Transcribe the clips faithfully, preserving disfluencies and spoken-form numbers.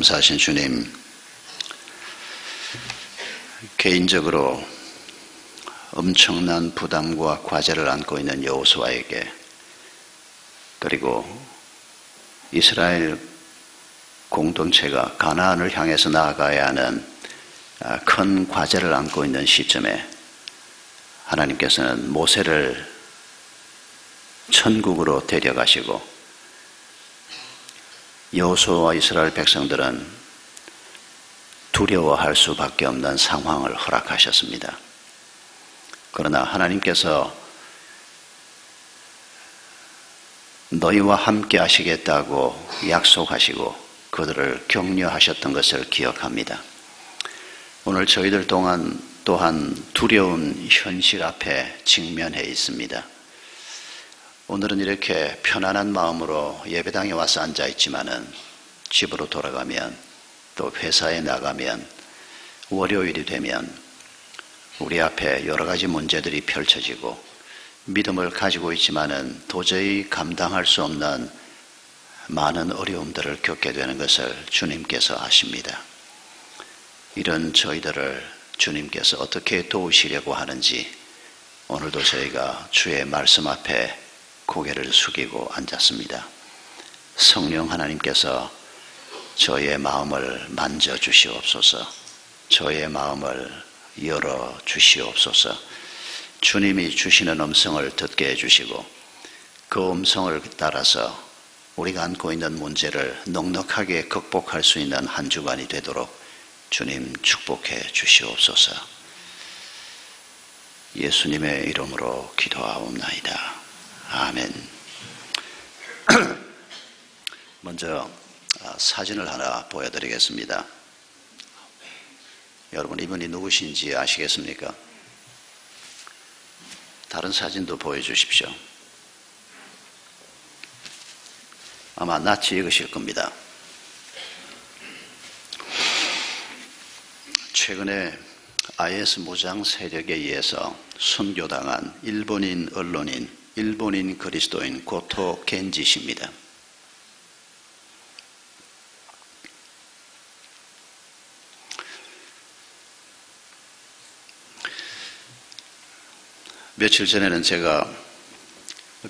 감사하신 주님, 개인적으로 엄청난 부담과 과제를 안고 있는 여호수아에게, 그리고 이스라엘 공동체가 가나안을 향해서 나아가야 하는 큰 과제를 안고 있는 시점에 하나님께서는 모세를 천국으로 데려가시고 여호수아와 이스라엘 백성들은 두려워할 수밖에 없는 상황을 허락하셨습니다. 그러나 하나님께서 너희와 함께 하시겠다고 약속하시고 그들을 격려하셨던 것을 기억합니다. 오늘 저희들 동안 또한 두려운 현실 앞에 직면해 있습니다. 오늘은 이렇게 편안한 마음으로 예배당에 와서 앉아있지만은 집으로 돌아가면, 또 회사에 나가면, 월요일이 되면 우리 앞에 여러 가지 문제들이 펼쳐지고, 믿음을 가지고 있지만은 도저히 감당할 수 없는 많은 어려움들을 겪게 되는 것을 주님께서 아십니다. 이런 저희들을 주님께서 어떻게 도우시려고 하는지 오늘도 저희가 주의 말씀 앞에 고개를 숙이고 앉았습니다. 성령 하나님께서 저의 마음을 만져주시옵소서, 저의 마음을 열어주시옵소서, 주님이 주시는 음성을 듣게 해주시고 그 음성을 따라서 우리가 안고 있는 문제를 넉넉하게 극복할 수 있는 한 주간이 되도록 주님 축복해 주시옵소서. 예수님의 이름으로 기도하옵나이다. 아멘. 먼저 사진을 하나 보여드리겠습니다. 여러분, 이분이 누구신지 아시겠습니까? 다른 사진도 보여주십시오. 아마 낯이 익으실 겁니다. 최근에 아이에스 무장 세력에 의해서 순교당한 일본인 언론인, 일본인 그리스도인 고토 겐지 씨입니다. 며칠 전에는 제가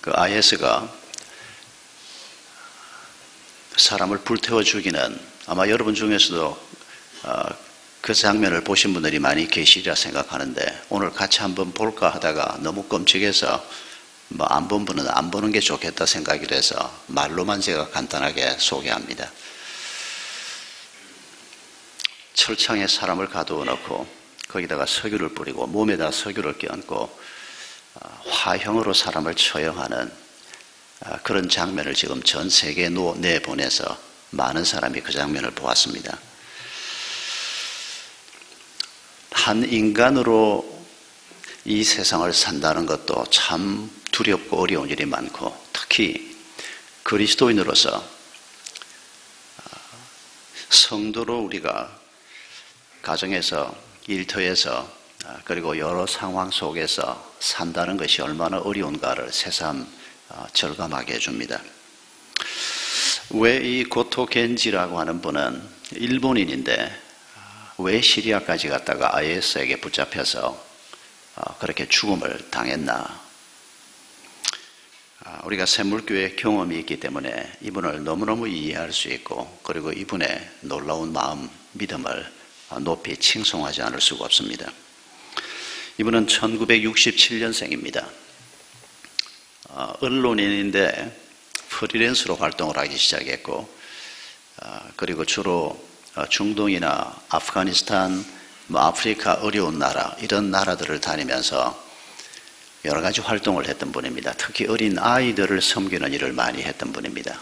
그 아이에스가 사람을 불태워 죽이는, 아마 여러분 중에서도 그 장면을 보신 분들이 많이 계시리라 생각하는데, 오늘 같이 한번 볼까 하다가 너무 끔찍해서 뭐 안 본 분은 안 보는 게 좋겠다 생각이 돼서 말로만 제가 간단하게 소개합니다. 철창에 사람을 가두어 놓고 거기다가 석유를 뿌리고 몸에다 석유를 끼얹고 화형으로 사람을 처형하는 그런 장면을 지금 전 세계에 내보내서 많은 사람이 그 장면을 보았습니다. 한 인간으로 이 세상을 산다는 것도 참 두렵고 어려운 일이 많고, 특히 그리스도인으로서 성도로 우리가 가정에서, 일터에서, 그리고 여러 상황 속에서 산다는 것이 얼마나 어려운가를 새삼 절감하게 해줍니다. 왜 이 고토 겐지라고 하는 분은 일본인인데 왜 시리아까지 갔다가 아이에스에게 붙잡혀서 그렇게 죽음을 당했나? 우리가 새물교회 경험이 있기 때문에 이분을 너무너무 이해할 수 있고, 그리고 이분의 놀라운 마음, 믿음을 높이 칭송하지 않을 수가 없습니다. 이분은 천구백육십칠년생입니다. 어, 언론인인데 프리랜서로 활동을 하기 시작했고, 어, 그리고 주로 어, 중동이나 아프가니스탄, 뭐 아프리카 어려운 나라, 이런 나라들을 다니면서 여러 가지 활동을 했던 분입니다. 특히 어린 아이들을 섬기는 일을 많이 했던 분입니다.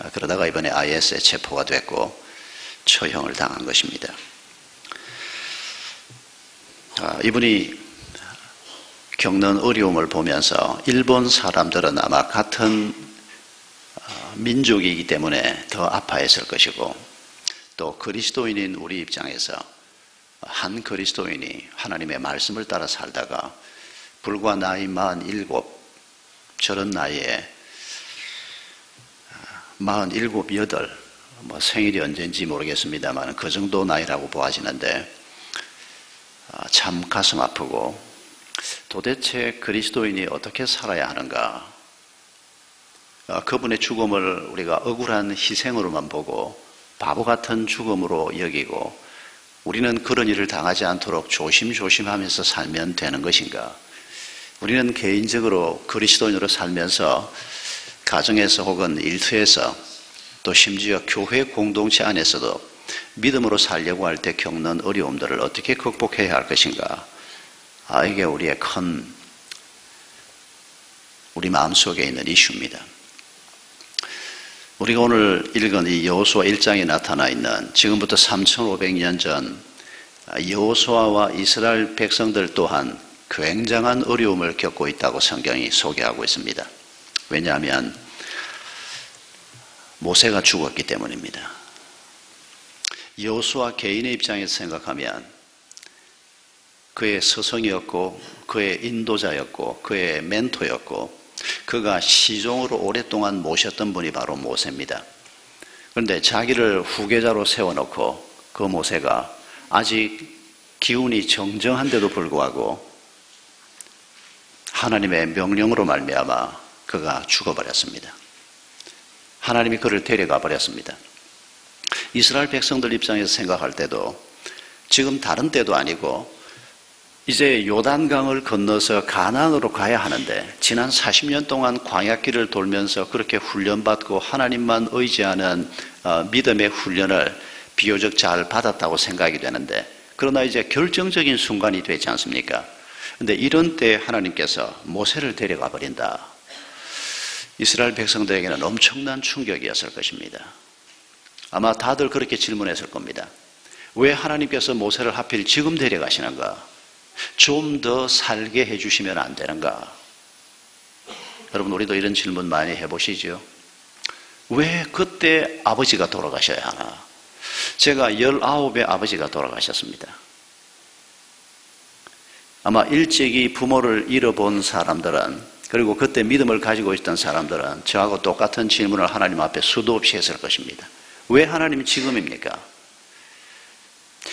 어, 그러다가 이번에 아이에스에 체포가 됐고 처형을 당한 것입니다. 어, 이분이 겪는 어려움을 보면서 일본 사람들은 아마 같은 민족이기 때문에 더 아파했을 것이고, 또 그리스도인인 우리 입장에서 한 그리스도인이 하나님의 말씀을 따라 살다가 불과 나이 마흔일곱, 저런 나이에 마흔일곱, 여덟, 뭐 생일이 언제인지 모르겠습니다만 그 정도 나이라고 보아지는데 참 가슴 아프고, 도대체 그리스도인이 어떻게 살아야 하는가, 그분의 죽음을 우리가 억울한 희생으로만 보고 바보 같은 죽음으로 여기고 우리는 그런 일을 당하지 않도록 조심조심하면서 살면 되는 것인가? 우리는 개인적으로 그리스도인으로 살면서 가정에서 혹은 일터에서 또 심지어 교회 공동체 안에서도 믿음으로 살려고 할 때 겪는 어려움들을 어떻게 극복해야 할 것인가? 아, 이게 우리의 큰, 우리 마음속에 있는 이슈입니다. 우리가 오늘 읽은 이 여호수아 일 장에 나타나 있는, 지금부터 삼천오백 년 전 여호수아와 이스라엘 백성들 또한 굉장한 어려움을 겪고 있다고 성경이 소개하고 있습니다. 왜냐하면 모세가 죽었기 때문입니다. 여호수아 개인의 입장에서 생각하면 그의 스승이었고 그의 인도자였고 그의 멘토였고 그가 시종으로 오랫동안 모셨던 분이 바로 모세입니다. 그런데 자기를 후계자로 세워놓고 그 모세가 아직 기운이 정정한데도 불구하고 하나님의 명령으로 말미암아 그가 죽어버렸습니다. 하나님이 그를 데려가 버렸습니다. 이스라엘 백성들 입장에서 생각할 때도 지금 다른 때도 아니고 이제 요단강을 건너서 가나안으로 가야 하는데 지난 사십 년 동안 광야길을 돌면서 그렇게 훈련받고 하나님만 의지하는 믿음의 훈련을 비교적 잘 받았다고 생각이 되는데, 그러나 이제 결정적인 순간이 되지 않습니까? 근데 이런 때 하나님께서 모세를 데려가 버린다. 이스라엘 백성들에게는 엄청난 충격이었을 것입니다. 아마 다들 그렇게 질문했을 겁니다. 왜 하나님께서 모세를 하필 지금 데려가시는가? 좀 더 살게 해주시면 안 되는가? 여러분, 우리도 이런 질문 많이 해보시죠. 왜 그때 아버지가 돌아가셔야 하나? 제가 열아홉에 아버지가 돌아가셨습니다. 아마 일찍이 부모를 잃어본 사람들은, 그리고 그때 믿음을 가지고 있던 사람들은 저하고 똑같은 질문을 하나님 앞에 수도 없이 했을 것입니다. 왜 하나님 지금입니까?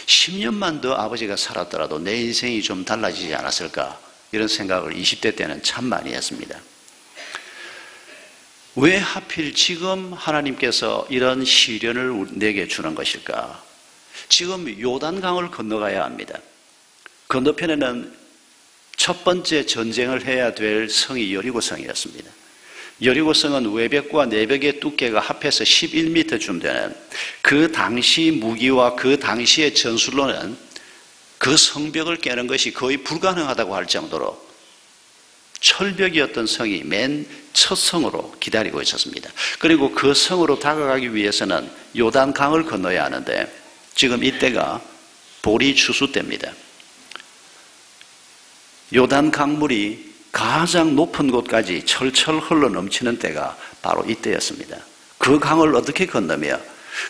십 년만 더 아버지가 살았더라도 내 인생이 좀 달라지지 않았을까? 이런 생각을 이십 대 때는 참 많이 했습니다. 왜 하필 지금 하나님께서 이런 시련을 내게 주는 것일까? 지금 요단강을 건너가야 합니다. 건너편에는 첫 번째 전쟁을 해야 될 성이 여리고성이었습니다. 여리고성은 외벽과 내벽의 두께가 합해서 십일 미터쯤 되는, 그 당시 무기와 그 당시의 전술로는 그 성벽을 깨는 것이 거의 불가능하다고 할 정도로 철벽이었던 성이 맨 첫 성으로 기다리고 있었습니다. 그리고 그 성으로 다가가기 위해서는 요단강을 건너야 하는데 지금 이때가 보리 추수 때입니다. 요단 강물이 가장 높은 곳까지 철철 흘러 넘치는 때가 바로 이때였습니다. 그 강을 어떻게 건너며,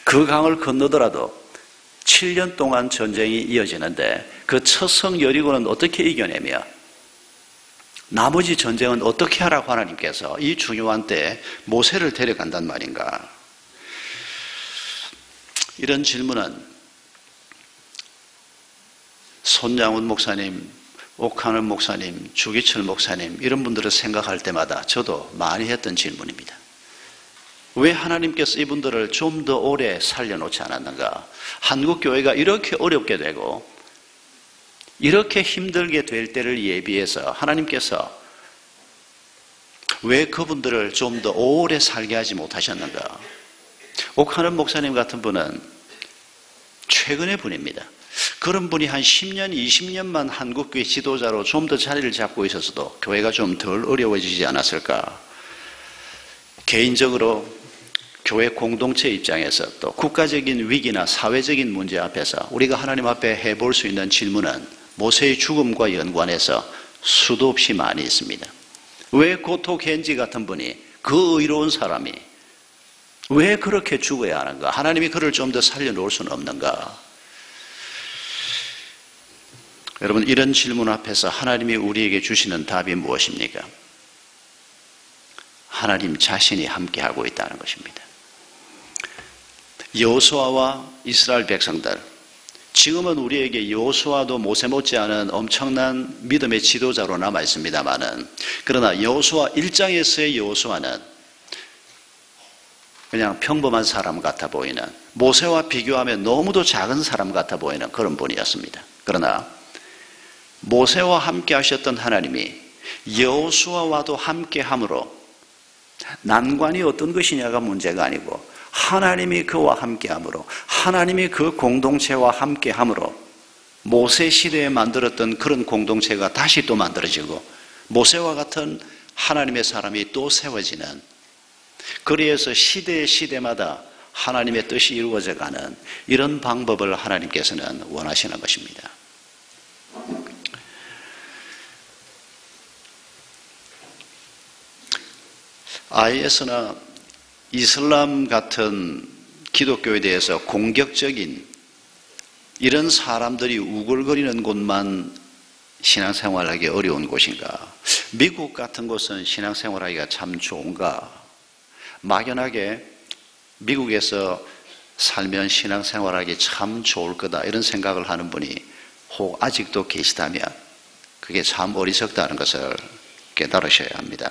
그 강을 건너더라도 칠 년 동안 전쟁이 이어지는데 그 첫 성 여리고는 어떻게 이겨내며 나머지 전쟁은 어떻게 하라고 하나님께서 이 중요한 때에 모세를 데려간단 말인가? 이런 질문은 손양훈 목사님, 옥한흠 목사님, 주기철 목사님 이런 분들을 생각할 때마다 저도 많이 했던 질문입니다. 왜 하나님께서 이분들을 좀 더 오래 살려놓지 않았는가? 한국 교회가 이렇게 어렵게 되고 이렇게 힘들게 될 때를 예비해서 하나님께서 왜 그분들을 좀 더 오래 살게 하지 못하셨는가? 옥한흠 목사님 같은 분은 최근의 분입니다. 그런 분이 한 십 년, 이십 년만 한국교회 지도자로 좀 더 자리를 잡고 있었어도 교회가 좀 덜 어려워지지 않았을까? 개인적으로 교회 공동체 입장에서 또 국가적인 위기나 사회적인 문제 앞에서 우리가 하나님 앞에 해볼 수 있는 질문은 모세의 죽음과 연관해서 수도 없이 많이 있습니다. 왜 고토 겐지 같은 분이, 그 의로운 사람이 왜 그렇게 죽어야 하는가? 하나님이 그를 좀 더 살려놓을 수는 없는가? 여러분, 이런 질문 앞에서 하나님이 우리에게 주시는 답이 무엇입니까? 하나님 자신이 함께하고 있다는 것입니다. 여호수아와 이스라엘 백성들, 지금은 우리에게 여호수아도 모세 못지않은 엄청난 믿음의 지도자로 남아있습니다만은, 그러나 여호수아 일 장에서의 여호수아는 그냥 평범한 사람 같아 보이는, 모세와 비교하면 너무도 작은 사람 같아 보이는 그런 분이었습니다. 그러나 모세와 함께 하셨던 하나님이 여호수아와도 함께 함으로 난관이 어떤 것이냐가 문제가 아니고 하나님이 그와 함께 함으로, 하나님이 그 공동체와 함께 함으로 모세 시대에 만들었던 그런 공동체가 다시 또 만들어지고 모세와 같은 하나님의 사람이 또 세워지는, 그래서 시대 시대마다 하나님의 뜻이 이루어져가는 이런 방법을 하나님께서는 원하시는 것입니다. 아이에스나 이슬람 같은 기독교에 대해서 공격적인 이런 사람들이 우글거리는 곳만 신앙생활하기 어려운 곳인가? 미국 같은 곳은 신앙생활하기가 참 좋은가? 막연하게 미국에서 살면 신앙생활하기 참 좋을 거다 이런 생각을 하는 분이 혹 아직도 계시다면 그게 참 어리석다는 것을 깨달으셔야 합니다.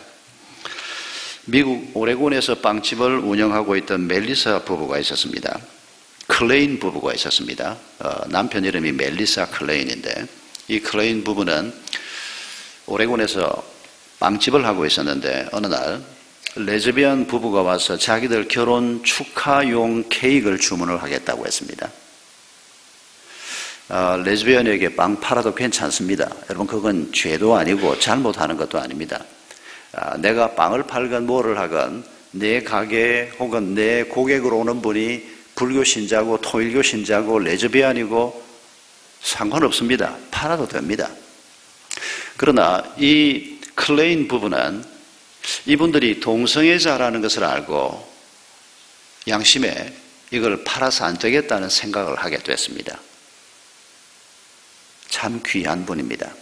미국 오레곤에서 빵집을 운영하고 있던 멜리사 부부가 있었습니다. 클레인 부부가 있었습니다. 어, 남편 이름이 멜리사 클레인인데, 이 클레인 부부는 오레곤에서 빵집을 하고 있었는데 어느 날 레즈비언 부부가 와서 자기들 결혼 축하용 케이크를 주문을 하겠다고 했습니다. 어, 레즈비언에게 빵 팔아도 괜찮습니다. 여러분, 그건 죄도 아니고 잘못하는 것도 아닙니다. 내가 빵을 팔건 뭐를 하건 내 가게 혹은 내 고객으로 오는 분이 불교 신자고 통일교 신자고 레즈비안이고 상관없습니다. 팔아도 됩니다. 그러나 이 클레인 부부는 이분들이 동성애자라는 것을 알고 양심에 이걸 팔아서 안 되겠다는 생각을 하게 됐습니다. 참 귀한 분입니다.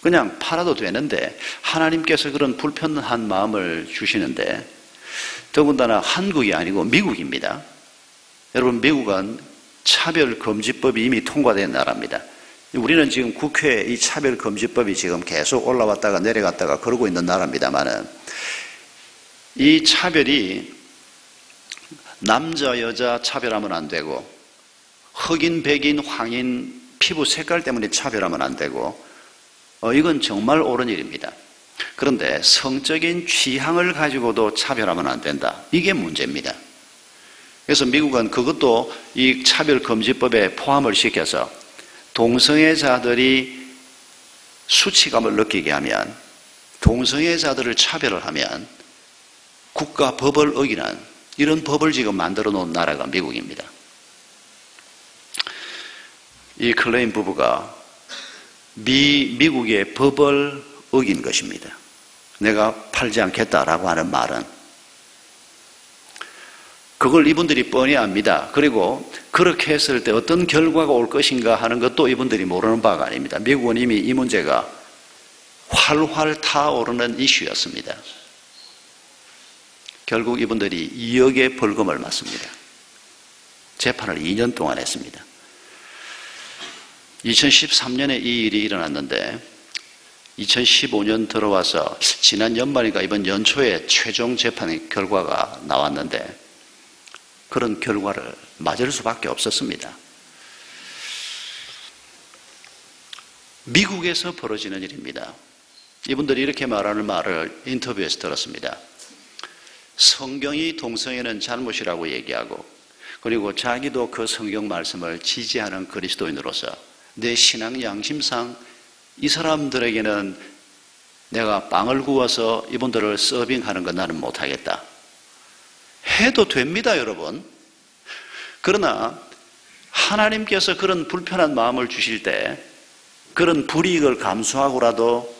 그냥 팔아도 되는데 하나님께서 그런 불편한 마음을 주시는데, 더군다나 한국이 아니고 미국입니다. 여러분, 미국은 차별금지법이 이미 통과된 나라입니다. 우리는 지금 국회에 이 차별금지법이 지금 계속 올라왔다가 내려갔다가 그러고 있는 나라입니다만은, 이 차별이 남자 여자 차별하면 안 되고, 흑인 백인 황인 피부 색깔 때문에 차별하면 안 되고, 어, 이건 정말 옳은 일입니다. 그런데 성적인 취향을 가지고도 차별하면 안 된다. 이게 문제입니다. 그래서 미국은 그것도 이 차별금지법에 포함을 시켜서 동성애자들이 수치감을 느끼게 하면, 동성애자들을 차별을 하면 국가 법을 어기는 이런 법을 지금 만들어 놓은 나라가 미국입니다. 이 클레인 부부가 미, 미국의 법을 어긴 것입니다. 내가 팔지 않겠다라고 하는 말은 그걸 이분들이 뻔히 압니다. 그리고 그렇게 했을 때 어떤 결과가 올 것인가 하는 것도 이분들이 모르는 바가 아닙니다. 미국은 이미 이 문제가 활활 타오르는 이슈였습니다. 결국 이분들이 이억의 벌금을 맞습니다. 재판을 이 년 동안 했습니다. 이천십삼 년에 이 일이 일어났는데 이천십오 년 들어와서 지난 연말인가 이번 연초에 최종 재판의 결과가 나왔는데 그런 결과를 맞을 수밖에 없었습니다. 미국에서 벌어지는 일입니다. 이분들이 이렇게 말하는 말을 인터뷰에서 들었습니다. 성경이 동성애는 잘못이라고 얘기하고, 그리고 자기도 그 성경 말씀을 지지하는 그리스도인으로서 내 신앙 양심상 이 사람들에게는 내가 빵을 구워서 이분들을 서빙하는 건 나는 못하겠다. 해도 됩니다, 여러분. 그러나 하나님께서 그런 불편한 마음을 주실 때 그런 불이익을 감수하고라도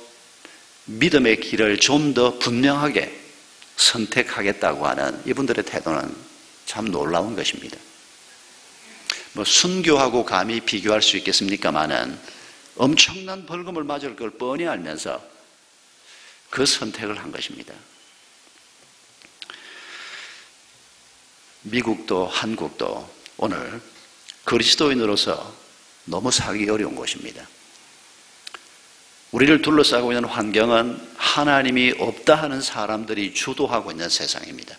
믿음의 길을 좀 더 분명하게 선택하겠다고 하는 이분들의 태도는 참 놀라운 것입니다. 뭐 순교하고 감히 비교할 수 있겠습니까만은 엄청난 벌금을 맞을 걸 뻔히 알면서 그 선택을 한 것입니다. 미국도 한국도 오늘 그리스도인으로서 너무 살기 어려운 곳입니다. 우리를 둘러싸고 있는 환경은 하나님이 없다 하는 사람들이 주도하고 있는 세상입니다.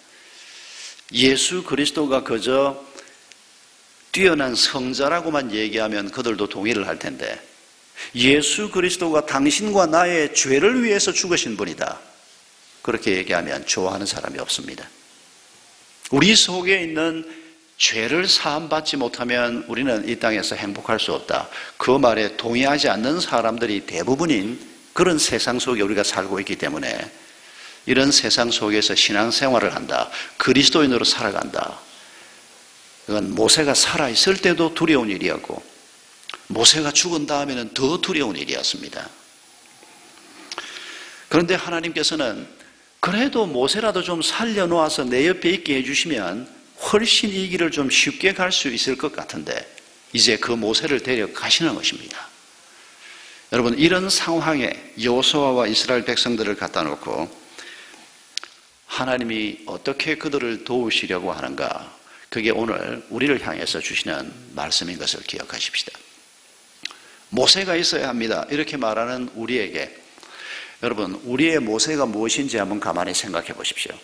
예수 그리스도가 그저 뛰어난 성자라고만 얘기하면 그들도 동의를 할 텐데, 예수 그리스도가 당신과 나의 죄를 위해서 죽으신 분이다, 그렇게 얘기하면 좋아하는 사람이 없습니다. 우리 속에 있는 죄를 사함받지 못하면 우리는 이 땅에서 행복할 수 없다, 그 말에 동의하지 않는 사람들이 대부분인 그런 세상 속에 우리가 살고 있기 때문에, 이런 세상 속에서 신앙생활을 한다, 그리스도인으로 살아간다, 그건 모세가 살아있을 때도 두려운 일이었고 모세가 죽은 다음에는 더 두려운 일이었습니다. 그런데 하나님께서는 그래도 모세라도 좀 살려놓아서 내 옆에 있게 해주시면 훨씬 이 길을 좀 쉽게 갈 수 있을 것 같은데, 이제 그 모세를 데려가시는 것입니다. 여러분, 이런 상황에 여호수아와 이스라엘 백성들을 갖다 놓고 하나님이 어떻게 그들을 도우시려고 하는가, 그게 오늘 우리를 향해서 주시는 말씀인 것을 기억하십시다. 모세가 있어야 합니다, 이렇게 말하는 우리에게, 여러분, 우리의 모세가 무엇인지 한번 가만히 생각해 보십시오.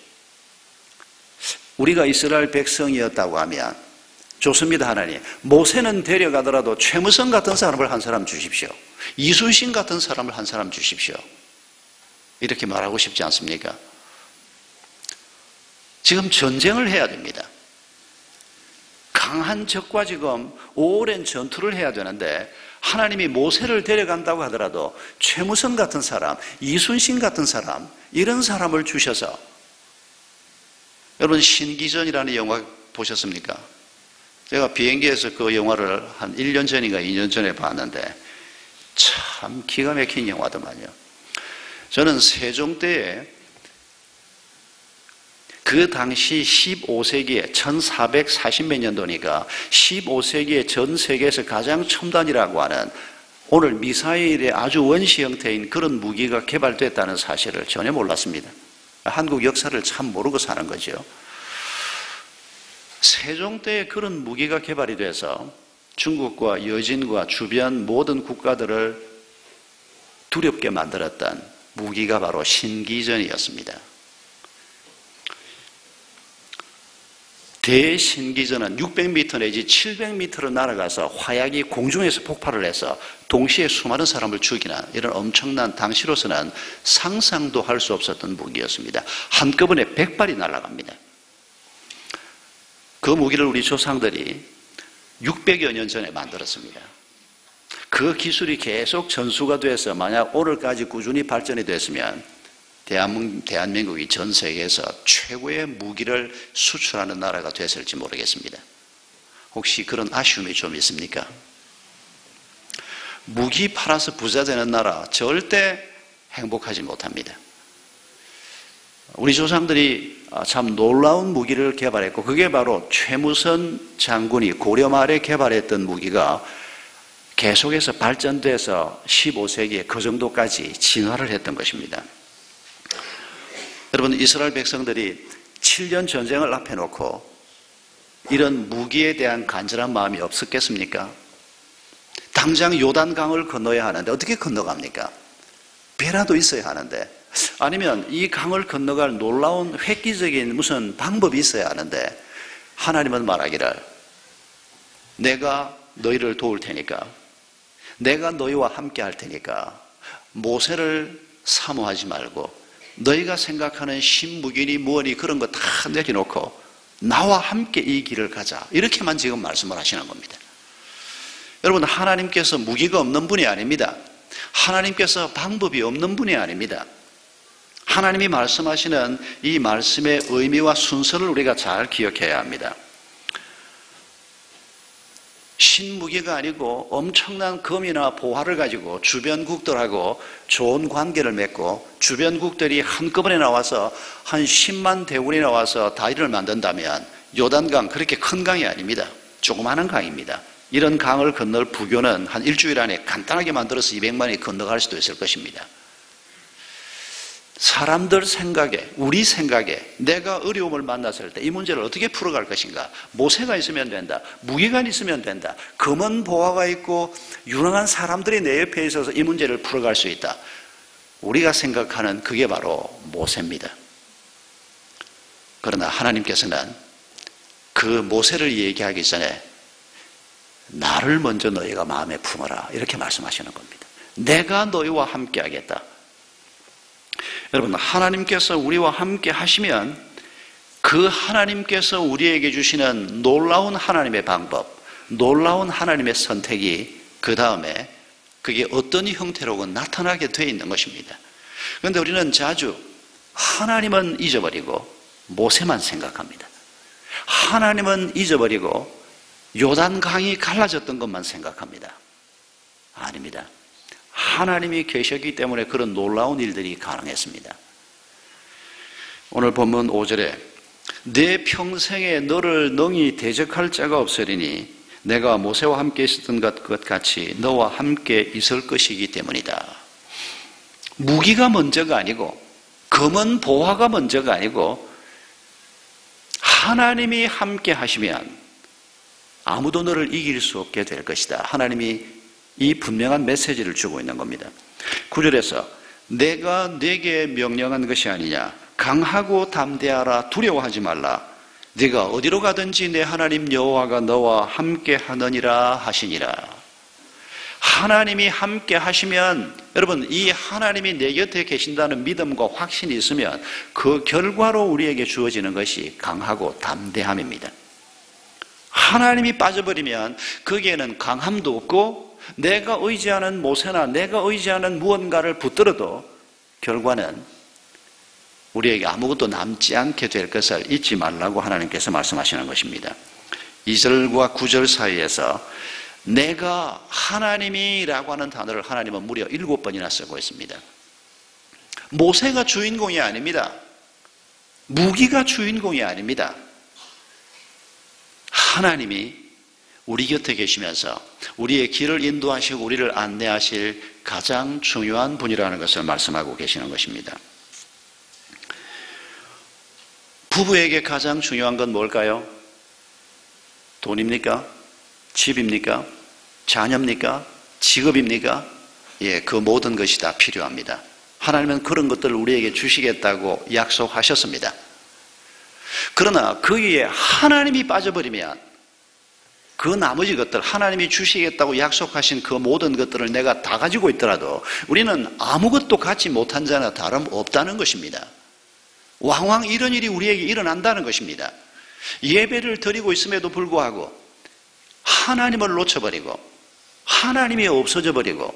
우리가 이스라엘 백성이었다고 하면, 좋습니다, 하나님, 모세는 데려가더라도 최무성 같은 사람을 한 사람 주십시오, 이순신 같은 사람을 한 사람 주십시오, 이렇게 말하고 싶지 않습니까? 지금 전쟁을 해야 됩니다. 강한 적과 지금 오랜 전투를 해야 되는데, 하나님이 모세를 데려간다고 하더라도 최무선 같은 사람, 이순신 같은 사람, 이런 사람을 주셔서, 여러분 신기전이라는 영화 보셨습니까? 제가 비행기에서 그 영화를 한 일 년 전인가 이 년 전에 봤는데 참 기가 막힌 영화더만요. 저는 세종 때에 그 당시 십오 세기에 천사백사십몇 년도니까 십오 세기에 전 세계에서 가장 첨단이라고 하는 오늘 미사일의 아주 원시 형태인 그런 무기가 개발됐다는 사실을 전혀 몰랐습니다. 한국 역사를 참 모르고 사는 거죠. 세종 때에 그런 무기가 개발이 돼서 중국과 여진과 주변 모든 국가들을 두렵게 만들었던 무기가 바로 신기전이었습니다. 대신기전은 육백 미터 내지 칠백 미터로 날아가서 화약이 공중에서 폭발을 해서 동시에 수많은 사람을 죽이는 이런 엄청난, 당시로서는 상상도 할 수 없었던 무기였습니다. 한꺼번에 백 발이 날아갑니다. 그 무기를 우리 조상들이 육백여 년 전에 만들었습니다. 그 기술이 계속 전수가 돼서 만약 오늘까지 꾸준히 발전이 됐으면 대한민국이 전 세계에서 최고의 무기를 수출하는 나라가 됐을지 모르겠습니다. 혹시 그런 아쉬움이 좀 있습니까? 무기 팔아서 부자 되는 나라 절대 행복하지 못합니다. 우리 조상들이 참 놀라운 무기를 개발했고, 그게 바로 최무선 장군이 고려 말에 개발했던 무기가 계속해서 발전돼서 십오 세기에 그 정도까지 진화를 했던 것입니다. 여러분, 이스라엘 백성들이 칠 년 전쟁을 앞에 놓고 이런 무기에 대한 간절한 마음이 없었겠습니까? 당장 요단강을 건너야 하는데 어떻게 건너갑니까? 배라도 있어야 하는데, 아니면 이 강을 건너갈 놀라운 획기적인 무슨 방법이 있어야 하는데, 하나님은 말하기를 내가 너희를 도울 테니까, 내가 너희와 함께 할 테니까 모세를 사모하지 말고 너희가 생각하는 신무기니 무언이 그런 거 다 내려놓고 나와 함께 이 길을 가자, 이렇게만 지금 말씀을 하시는 겁니다. 여러분, 하나님께서 무기가 없는 분이 아닙니다. 하나님께서 방법이 없는 분이 아닙니다. 하나님이 말씀하시는 이 말씀의 의미와 순서를 우리가 잘 기억해야 합니다. 신무기가 아니고 엄청난 검이나 보화를 가지고 주변국들하고 좋은 관계를 맺고, 주변국들이 한꺼번에 나와서 한 십만 대군이 나와서 다리를 만든다면, 요단강 그렇게 큰 강이 아닙니다. 조그마한 강입니다. 이런 강을 건널 부교는 한 일주일 안에 간단하게 만들어서 이백만이 건너갈 수도 있을 것입니다. 사람들 생각에, 우리 생각에 내가 어려움을 만났을 때 이 문제를 어떻게 풀어갈 것인가. 모세가 있으면 된다. 무기가 있으면 된다. 검은 보화가 있고 유능한 사람들이 내 옆에 있어서 이 문제를 풀어갈 수 있다. 우리가 생각하는 그게 바로 모세입니다. 그러나 하나님께서는 그 모세를 얘기하기 전에 나를 먼저 너희가 마음에 품어라 이렇게 말씀하시는 겁니다. 내가 너희와 함께 하겠다. 여러분, 하나님께서 우리와 함께 하시면 그 하나님께서 우리에게 주시는 놀라운 하나님의 방법, 놀라운 하나님의 선택이 그 다음에 그게 어떤 형태로건 나타나게 돼 있는 것입니다. 그런데 우리는 자주 하나님은 잊어버리고 모세만 생각합니다. 하나님은 잊어버리고 요단강이 갈라졌던 것만 생각합니다. 아닙니다. 하나님이 계셨기 때문에 그런 놀라운 일들이 가능했습니다. 오늘 본문 오 절에 내 평생에 너를 능히 대적할 자가 없으리니 내가 모세와 함께 있었던 것 같이 너와 함께 있을 것이기 때문이다. 무기가 먼저가 아니고 검은 보화가 먼저가 아니고 하나님이 함께 하시면 아무도 너를 이길 수 없게 될 것이다. 하나님이 이 분명한 메시지를 주고 있는 겁니다. 구 절에서 내가 네게 명령한 것이 아니냐. 강하고 담대하라. 두려워하지 말라. 네가 어디로 가든지 내 하나님 여호와가 너와 함께 하느니라 하시니라. 하나님이 함께 하시면, 여러분, 이 하나님이 내 곁에 계신다는 믿음과 확신이 있으면 그 결과로 우리에게 주어지는 것이 강하고 담대함입니다. 하나님이 빠져버리면 거기에는 강함도 없고 내가 의지하는 모세나 내가 의지하는 무언가를 붙들어도 결과는 우리에게 아무것도 남지 않게 될 것을 잊지 말라고 하나님께서 말씀하시는 것입니다. 이 절과 구 절 사이에서 내가 하나님이라고 하는 단어를 하나님은 무려 일곱 번이나 쓰고 있습니다. 모세가 주인공이 아닙니다. 무기가 주인공이 아닙니다. 하나님이 우리 곁에 계시면서 우리의 길을 인도하시고 우리를 안내하실 가장 중요한 분이라는 것을 말씀하고 계시는 것입니다. 부부에게 가장 중요한 건 뭘까요? 돈입니까? 집입니까? 자녀입니까? 직업입니까? 예, 그 모든 것이 다 필요합니다. 하나님은 그런 것들을 우리에게 주시겠다고 약속하셨습니다. 그러나 거기에 하나님이 빠져버리면 그 나머지 것들, 하나님이 주시겠다고 약속하신 그 모든 것들을 내가 다 가지고 있더라도 우리는 아무것도 갖지 못한 자나 다름없다는 것입니다. 왕왕 이런 일이 우리에게 일어난다는 것입니다. 예배를 드리고 있음에도 불구하고 하나님을 놓쳐버리고 하나님이 없어져버리고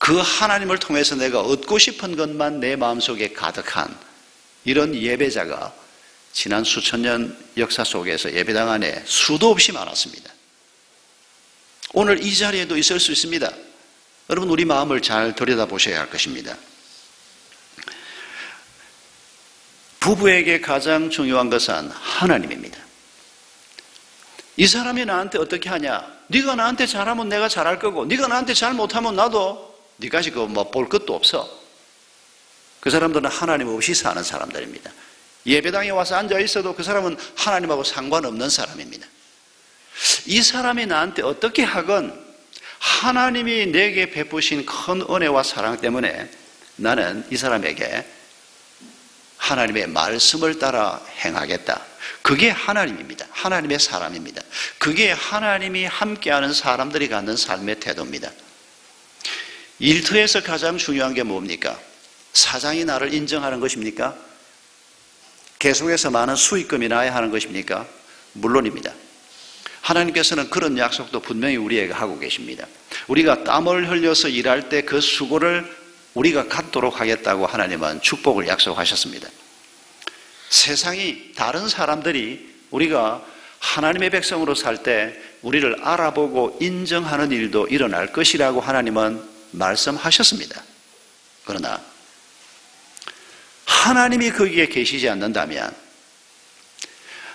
그 하나님을 통해서 내가 얻고 싶은 것만 내 마음속에 가득한 이런 예배자가 지난 수천 년 역사 속에서 예배당 안에 수도 없이 많았습니다. 오늘 이 자리에도 있을 수 있습니다. 여러분, 우리 마음을 잘 들여다보셔야 할 것입니다. 부부에게 가장 중요한 것은 하나님입니다. 이 사람이 나한테 어떻게 하냐? 네가 나한테 잘하면 내가 잘할 거고 네가 나한테 잘 못하면 나도 네까지 그거 뭐 볼 것도 없어. 그 사람들은 하나님 없이 사는 사람들입니다. 예배당에 와서 앉아 있어도 그 사람은 하나님하고 상관없는 사람입니다. 이 사람이 나한테 어떻게 하건 하나님이 내게 베푸신 큰 은혜와 사랑 때문에 나는 이 사람에게 하나님의 말씀을 따라 행하겠다. 그게 하나님입니다. 하나님의 사람입니다. 그게 하나님이 함께하는 사람들이 갖는 삶의 태도입니다. 일터에서 가장 중요한 게 뭡니까? 사장이 나를 인정하는 것입니까? 계속해서 많은 수익금이 나야 하는 것입니까? 물론입니다. 하나님께서는 그런 약속도 분명히 우리에게 하고 계십니다. 우리가 땀을 흘려서 일할 때 그 수고를 우리가 갖도록 하겠다고 하나님은 축복을 약속하셨습니다. 세상이, 다른 사람들이 우리가 하나님의 백성으로 살 때 우리를 알아보고 인정하는 일도 일어날 것이라고 하나님은 말씀하셨습니다. 그러나 하나님이 거기에 계시지 않는다면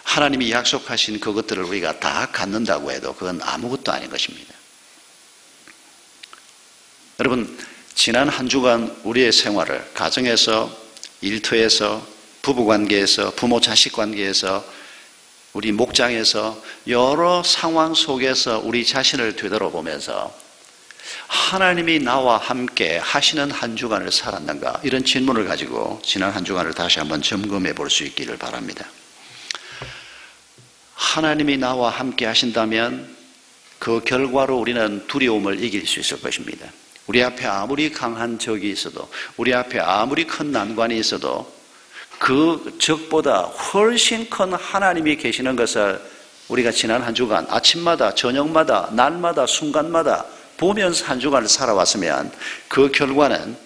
하나님이 약속하신 그것들을 우리가 다 갖는다고 해도 그건 아무것도 아닌 것입니다. 여러분, 지난 한 주간 우리의 생활을 가정에서, 일터에서, 부부관계에서, 부모자식관계에서, 우리 목장에서 여러 상황 속에서 우리 자신을 되돌아보면서 하나님이 나와 함께 하시는 한 주간을 살았는가, 이런 질문을 가지고 지난 한 주간을 다시 한번 점검해 볼 수 있기를 바랍니다. 하나님이 나와 함께 하신다면 그 결과로 우리는 두려움을 이길 수 있을 것입니다. 우리 앞에 아무리 강한 적이 있어도, 우리 앞에 아무리 큰 난관이 있어도 그 적보다 훨씬 큰 하나님이 계시는 것을 우리가 지난 한 주간 아침마다, 저녁마다, 날마다, 순간마다 보면서 한 주간을 살아왔으면 그 결과는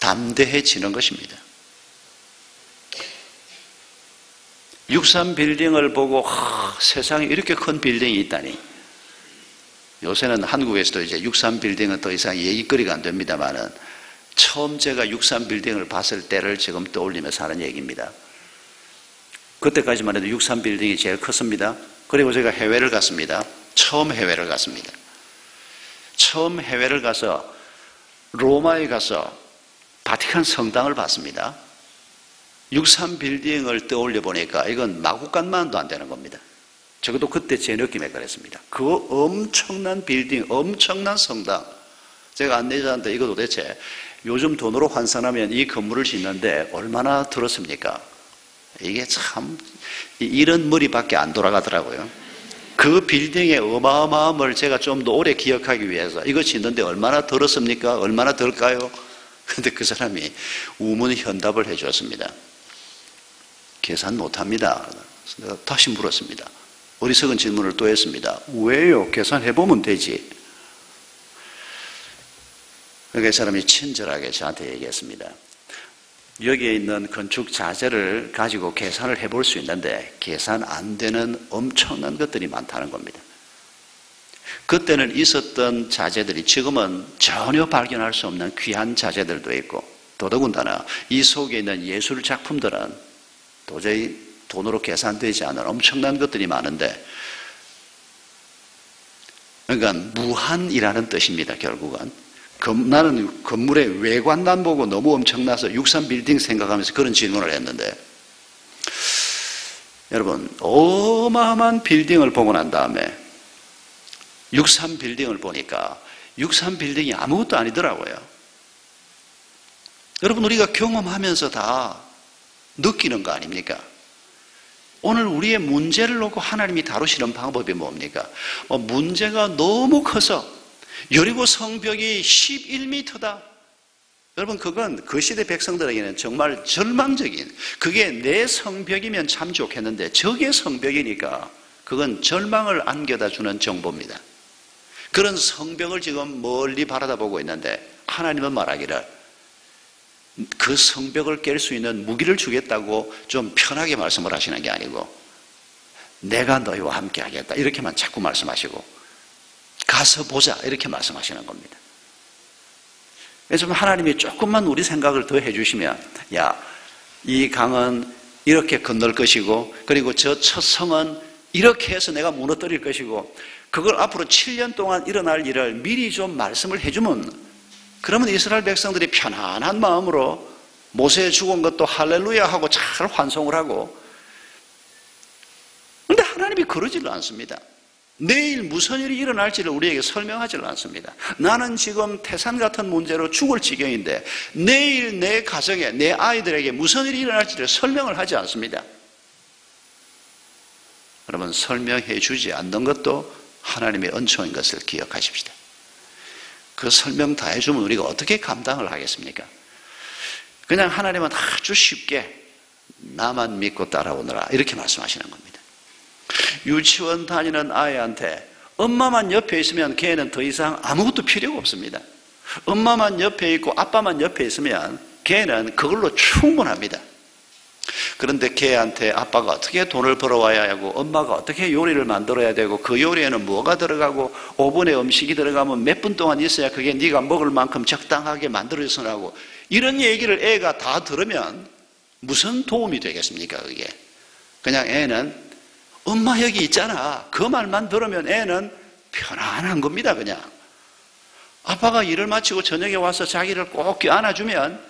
담대해지는 것입니다. 육십삼 빌딩을 보고 하, 세상에 이렇게 큰 빌딩이 있다니. 요새는 한국에서도 이제 육십삼 빌딩은 더 이상 얘기거리가 안 됩니다만은 처음 제가 육십삼 빌딩을 봤을 때를 지금 떠올리면서 하는 얘기입니다. 그때까지만 해도 육십삼 빌딩이 제일 컸습니다. 그리고 제가 해외를 갔습니다. 처음 해외를 갔습니다. 처음 해외를 가서 로마에 가서 바티칸 성당을 봤습니다. 육십삼 빌딩을 떠올려 보니까 이건 마구간만도 안 되는 겁니다. 적어도 그때 제 느낌에 그랬습니다. 그 엄청난 빌딩, 엄청난 성당. 제가 안내자한테 이거 도대체 요즘 돈으로 환산하면 이 건물을 짓는데 얼마나 들었습니까? 이게 참 이런 머리밖에 안 돌아가더라고요. 그 빌딩의 어마어마함을 제가 좀 더 오래 기억하기 위해서 이거 짓는데 얼마나 들었습니까? 얼마나 들까요? 그런데 그 사람이 우문현답을 해주었습니다. 계산 못합니다. 내가 다시 물었습니다. 어리석은 질문을 또 했습니다. 왜요? 계산해보면 되지. 그 사람이 친절하게 저한테 얘기했습니다. 여기에 있는 건축 자재를 가지고 계산을 해볼 수 있는데 계산 안 되는 엄청난 것들이 많다는 겁니다. 그때는 있었던 자재들이 지금은 전혀 발견할 수 없는 귀한 자재들도 있고, 더더군다나 이 속에 있는 예술 작품들은 도저히 돈으로 계산되지 않은 엄청난 것들이 많은데, 그러니까 무한이라는 뜻입니다. 결국은 나는 건물의 외관만 보고 너무 엄청나서 육십삼 빌딩 생각하면서 그런 질문을 했는데, 여러분 어마어마한 빌딩을 보고 난 다음에 육십삼 빌딩을 보니까 육십삼 빌딩이 아무것도 아니더라고요. 여러분 우리가 경험하면서 다 느끼는 거 아닙니까? 오늘 우리의 문제를 놓고 하나님이 다루시는 방법이 뭡니까? 문제가 너무 커서 여리고 성벽이 십일 미터다. 여러분 그건 그 시대 백성들에게는 정말 절망적인, 그게 내 성벽이면 참 좋겠는데 적의 성벽이니까 그건 절망을 안겨다주는 정보입니다. 그런 성벽을 지금 멀리 바라다보고 있는데 하나님은 말하기를 그 성벽을 깰 수 있는 무기를 주겠다고 좀 편하게 말씀을 하시는 게 아니고, 내가 너희와 함께 하겠다 이렇게만 자꾸 말씀하시고 가서 보자 이렇게 말씀하시는 겁니다. 그래서 하나님이 조금만 우리 생각을 더 해주시면, 야, 이 강은 이렇게 건널 것이고, 그리고 저 첫 성은 이렇게 해서 내가 무너뜨릴 것이고, 그걸 앞으로 칠 년 동안 일어날 일을 미리 좀 말씀을 해주면, 그러면 이스라엘 백성들이 편안한 마음으로 모세의 죽은 것도 할렐루야 하고 잘 환송을 하고. 그런데 하나님이 그러지를 않습니다. 내일 무슨 일이 일어날지를 우리에게 설명하지를 않습니다. 나는 지금 태산 같은 문제로 죽을 지경인데 내일 내 가정에, 내 아이들에게 무슨 일이 일어날지를 설명을 하지 않습니다. 여러분 설명해 주지 않는 것도 하나님의 은총인 것을 기억하십시다. 그 설명 다 해주면 우리가 어떻게 감당을 하겠습니까? 그냥 하나님은 아주 쉽게 나만 믿고 따라오느라 이렇게 말씀하시는 겁니다. 유치원 다니는 아이한테 엄마만 옆에 있으면 걔는 더 이상 아무것도 필요가 없습니다. 엄마만 옆에 있고 아빠만 옆에 있으면 걔는 그걸로 충분합니다. 그런데 걔한테 아빠가 어떻게 돈을 벌어와야 하고, 엄마가 어떻게 요리를 만들어야 되고, 그 요리에는 뭐가 들어가고, 오븐에 음식이 들어가면 몇 분 동안 있어야 그게 네가 먹을 만큼 적당하게 만들어져서 나고, 이런 얘기를 애가 다 들으면 무슨 도움이 되겠습니까? 그게 그냥 애는 엄마 여기 있잖아, 그 말만 들으면 애는 편안한 겁니다. 그냥 아빠가 일을 마치고 저녁에 와서 자기를 꼭 껴안아주면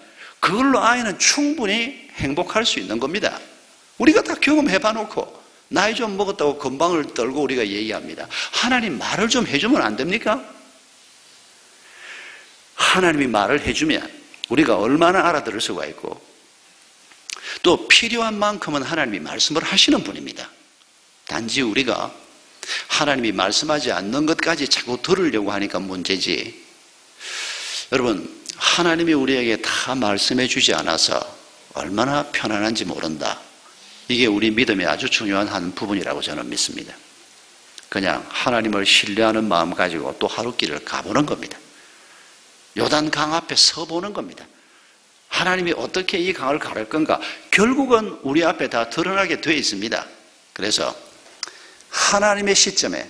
그걸로 아이는 충분히 행복할 수 있는 겁니다. 우리가 다 경험해 봐놓고 나이 좀 먹었다고 건방을 떨고 우리가 얘기합니다. 하나님 말을 좀 해주면 안 됩니까? 하나님이 말을 해주면 우리가 얼마나 알아들을 수가 있고 또 필요한 만큼은 하나님이 말씀을 하시는 분입니다. 단지 우리가 하나님이 말씀하지 않는 것까지 자꾸 들으려고 하니까 문제지. 여러분, 하나님이 우리에게 다 말씀해 주지 않아서 얼마나 편안한지 모른다. 이게 우리 믿음의 아주 중요한 한 부분이라고 저는 믿습니다. 그냥 하나님을 신뢰하는 마음 가지고 또 하루 길을 가보는 겁니다. 요단강 앞에 서보는 겁니다. 하나님이 어떻게 이 강을 가를 건가? 결국은 우리 앞에 다 드러나게 돼 있습니다. 그래서 하나님의 시점에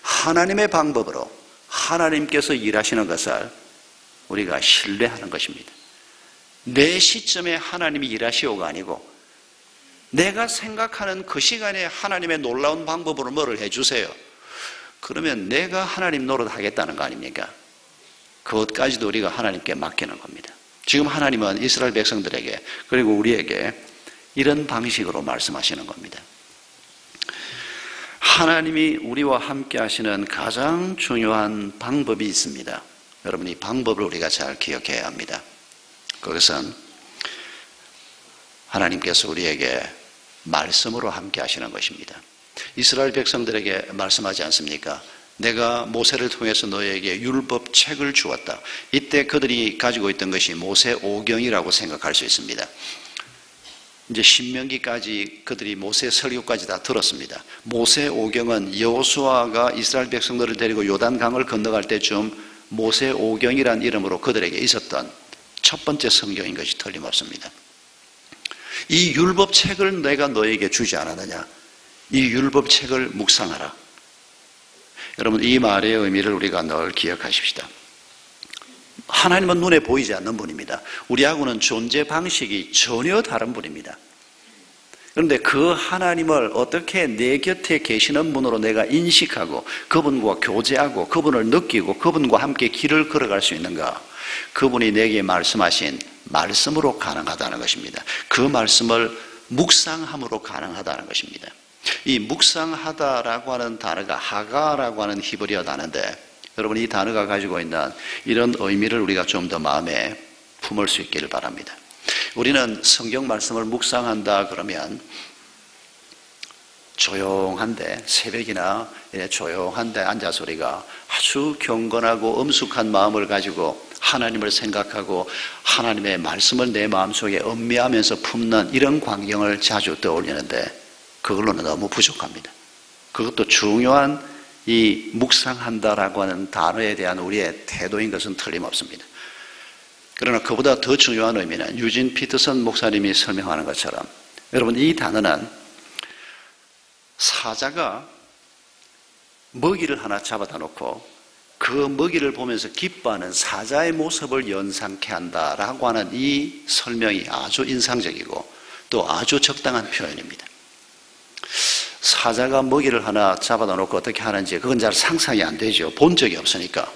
하나님의 방법으로 하나님께서 일하시는 것을 우리가 신뢰하는 것입니다. 내 시점에 하나님이 일하시오가 아니고 내가 생각하는 그 시간에 하나님의 놀라운 방법으로 뭐를 해주세요. 그러면 내가 하나님 노릇하겠다는 거 아닙니까? 그것까지도 우리가 하나님께 맡기는 겁니다. 지금 하나님은 이스라엘 백성들에게 그리고 우리에게 이런 방식으로 말씀하시는 겁니다. 하나님이 우리와 함께 하시는 가장 중요한 방법이 있습니다. 여러분, 이 방법을 우리가 잘 기억해야 합니다. 그것은 하나님께서 우리에게 말씀으로 함께 하시는 것입니다. 이스라엘 백성들에게 말씀하지 않습니까? 내가 모세를 통해서 너에게 율법책을 주었다. 이때 그들이 가지고 있던 것이 모세오경이라고 생각할 수 있습니다. 이제 신명기까지 그들이 모세 설교까지 다 들었습니다. 모세오경은 여호수아가 이스라엘 백성들을 데리고 요단강을 건너갈 때쯤 모세오경이란 이름으로 그들에게 있었던 첫 번째 성경인 것이 틀림없습니다. 이 율법책을 내가 너에게 주지 않았느냐? 이 율법책을 묵상하라. 여러분, 이 말의 의미를 우리가 늘 기억하십시다. 하나님은 눈에 보이지 않는 분입니다. 우리하고는 존재 방식이 전혀 다른 분입니다. 그런데 그 하나님을 어떻게 내 곁에 계시는 분으로 내가 인식하고 그분과 교제하고 그분을 느끼고 그분과 함께 길을 걸어갈 수 있는가? 그분이 내게 말씀하신 말씀으로 가능하다는 것입니다. 그 말씀을 묵상함으로 가능하다는 것입니다. 이 묵상하다라고 하는 단어가 하가라고 하는 히브리어 단어인데, 여러분, 이 단어가 가지고 있는 이런 의미를 우리가 좀 더 마음에 품을 수 있기를 바랍니다. 우리는 성경 말씀을 묵상한다 그러면 조용한데, 새벽이나 조용한데 앉아서 우리가 아주 경건하고 엄숙한 마음을 가지고 하나님을 생각하고 하나님의 말씀을 내 마음속에 음미하면서 품는 이런 광경을 자주 떠올리는데, 그걸로는 너무 부족합니다. 그것도 중요한 이 묵상한다라고 하는 단어에 대한 우리의 태도인 것은 틀림없습니다. 그러나 그보다 더 중요한 의미는 유진 피터슨 목사님이 설명하는 것처럼, 여러분, 이 단어는 사자가 먹이를 하나 잡아다 놓고 그 먹이를 보면서 기뻐하는 사자의 모습을 연상케 한다라고 하는 이 설명이 아주 인상적이고 또 아주 적당한 표현입니다. 사자가 먹이를 하나 잡아다 놓고 어떻게 하는지 그건 잘 상상이 안 되죠. 본 적이 없으니까.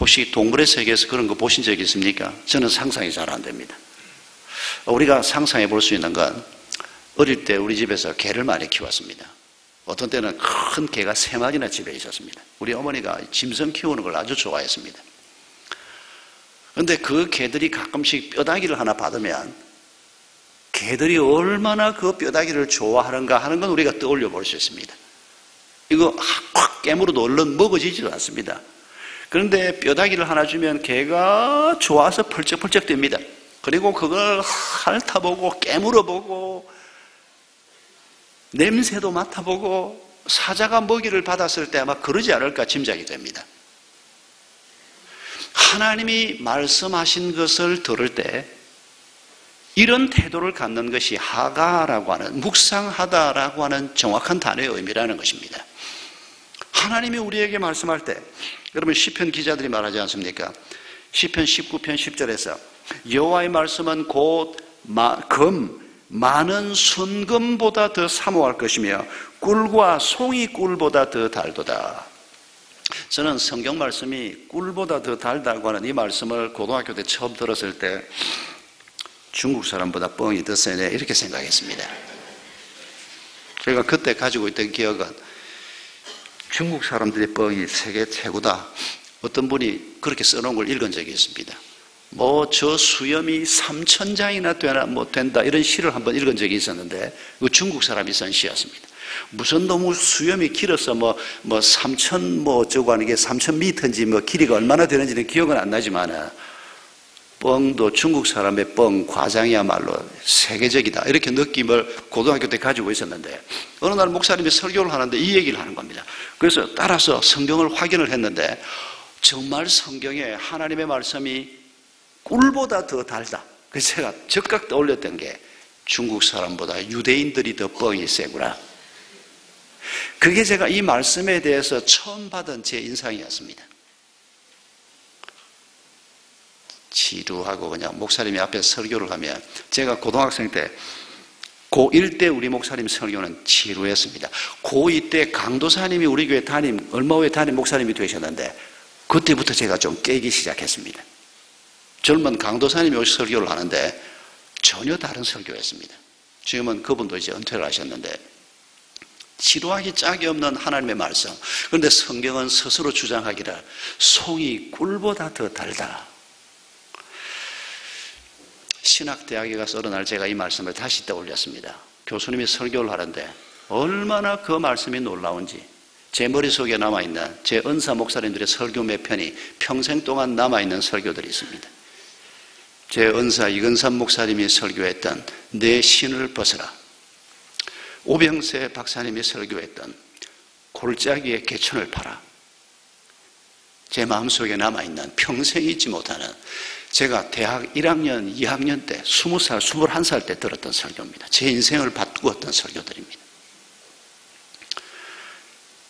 혹시 동물의 세계에서 그런 거 보신 적이 있습니까? 저는 상상이 잘 안 됩니다. 우리가 상상해 볼 수 있는 건, 어릴 때 우리 집에서 개를 많이 키웠습니다. 어떤 때는 큰 개가 세 마리나 집에 있었습니다. 우리 어머니가 짐승 키우는 걸 아주 좋아했습니다. 그런데 그 개들이 가끔씩 뼈다귀를 하나 받으면 개들이 얼마나 그 뼈다귀를 좋아하는가 하는 건 우리가 떠올려 볼 수 있습니다. 이거 확 깨물어도 얼른 먹어지지도 않습니다. 그런데 뼈다귀를 하나 주면 개가 좋아서 펄쩍펄쩍 됩니다. 그리고 그걸 핥아보고 깨물어보고 냄새도 맡아보고, 사자가 먹이를 받았을 때 아마 그러지 않을까 짐작이 됩니다. 하나님이 말씀하신 것을 들을 때 이런 태도를 갖는 것이 하가라고 하는, 묵상하다라고 하는 정확한 단어의 의미라는 것입니다. 하나님이 우리에게 말씀할 때, 여러분, 시편 기자들이 말하지 않습니까? 시편 십구 편 십 절에서 여호와의 말씀은 곧 금, 많은 순금보다 더 사모할 것이며 꿀과 송이 꿀보다 더 달도다. 저는 성경 말씀이 꿀보다 더 달다고 하는 이 말씀을 고등학교 때 처음 들었을 때 중국 사람보다 뻥이 더 세네 이렇게 생각했습니다. 제가 그때 가지고 있던 기억은 중국 사람들이 뻥이 세계 최고다. 어떤 분이 그렇게 써놓은 걸 읽은 적이 있습니다. 뭐 저 수염이 삼천 장이나 되나 못 된다 이런 시를 한번 읽은 적이 있었는데 그 중국 사람이 쓴 시였습니다. 무슨 너무 수염이 길어서 뭐 뭐 삼천 뭐 어쩌고 하는 게 삼천 미터인지 뭐 길이가 얼마나 되는지는 기억은 안 나지만 뻥도 중국 사람의 뻥 과장이야말로 세계적이다 이렇게 느낌을 고등학교 때 가지고 있었는데 어느 날 목사님이 설교를 하는데 이 얘기를 하는 겁니다. 그래서 따라서 성경을 확인을 했는데 정말 성경에 하나님의 말씀이 꿀보다 더 달다. 그래서 제가 즉각 떠올렸던 게 중국 사람보다 유대인들이 더 뻥이 세구나. 그게 제가 이 말씀에 대해서 처음 받은 제 인상이었습니다. 지루하고 그냥 목사님이 앞에 설교를 하면 제가 고등학생 때 고일 때 우리 목사님 설교는 지루했습니다. 고이 때 강도사님이 우리 교회 담임 얼마 후에 담임 목사님이 되셨는데 그때부터 제가 좀 깨기 시작했습니다. 젊은 강도사님이 오셔서 설교를 하는데 전혀 다른 설교였습니다. 지금은 그분도 이제 은퇴를 하셨는데 지루하기 짝이 없는 하나님의 말씀. 그런데 성경은 스스로 주장하기를 송이 꿀보다 더 달다. 신학대학에 가서 어느 날 제가 이 말씀을 다시 떠올렸습니다. 교수님이 설교를 하는데 얼마나 그 말씀이 놀라운지 제 머릿속에 남아있는 제 은사 목사님들의 설교 몇 편이 평생 동안 남아있는 설교들이 있습니다. 제 은사 이근삼 목사님이 설교했던 내 신을 벗어라, 오병세 박사님이 설교했던 골짜기의 개천을 파라, 제 마음속에 남아있는 평생 잊지 못하는 제가 대학 일 학년, 이 학년 때 스무 살, 스물한 살 때 들었던 설교입니다. 제 인생을 바꾸었던 설교들입니다.